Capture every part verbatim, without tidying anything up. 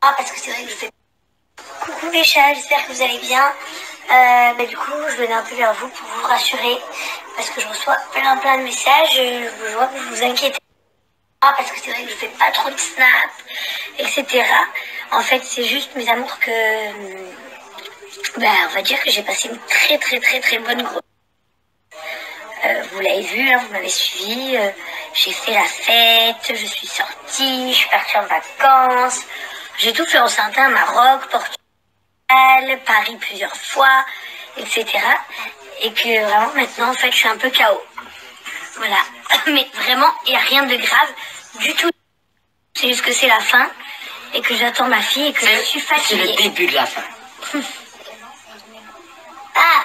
Ah, parce que c'est vrai que je fais... Coucou les chats, j'espère que vous allez bien. Euh, bah, du coup, je venais un peu vers vous pour vous rassurer, parce que je reçois plein plein de messages, je vois que vous vous inquiétez. Ah, parce que c'est vrai que je fais pas trop de snaps, et cetera. En fait, c'est juste, mes amours, que... Bah, on va dire que j'ai passé une très très très très bonne grosse. Euh, vous l'avez vu, hein, vous m'avez suivi. Euh, j'ai fait la fête, je suis sortie, je suis partie en vacances. J'ai tout fait, on s'est entendu à Maroc, Portugal, Paris plusieurs fois, et cetera. Et que vraiment maintenant, en fait, je suis un peu K O. Voilà. Mais vraiment, il n'y a rien de grave du tout. C'est juste que c'est la fin et que j'attends ma fille et que je suis fatiguée. C'est le début de la fin. Ah!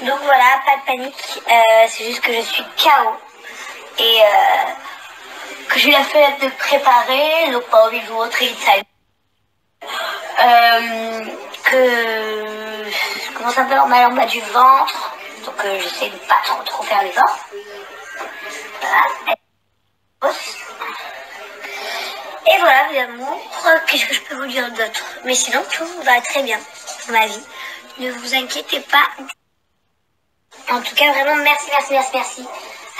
Donc voilà, pas de panique, euh, c'est juste que je suis K O et euh, que j'ai eu la flemme de préparer, donc pas envie de vous montrer une salle. Euh, que je commence un peu mal en bas du ventre, donc euh, j'essaie de pas trop trop faire l'effort. Voilà. Et voilà mes amours, qu'est-ce que je peux vous dire d'autre? Mais sinon tout va très bien, ma vie. Ne vous inquiétez pas. En tout cas, vraiment, merci, merci, merci, merci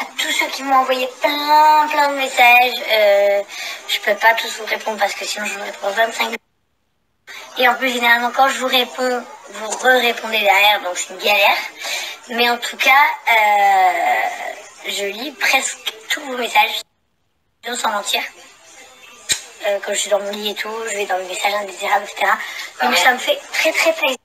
à tous ceux qui m'ont envoyé plein, plein de messages. Euh, je peux pas tous vous répondre parce que sinon je vous réponds vingt-cinq. Et en plus, généralement, quand je vous réponds, vous re-répondez derrière, donc c'est une galère. Mais en tout cas, euh, je lis presque tous vos messages, sans mentir. Euh, quand je suis dans mon lit et tout, je vais dans mes messages indésirables, et cetera. Donc ça me fait très, très plaisir.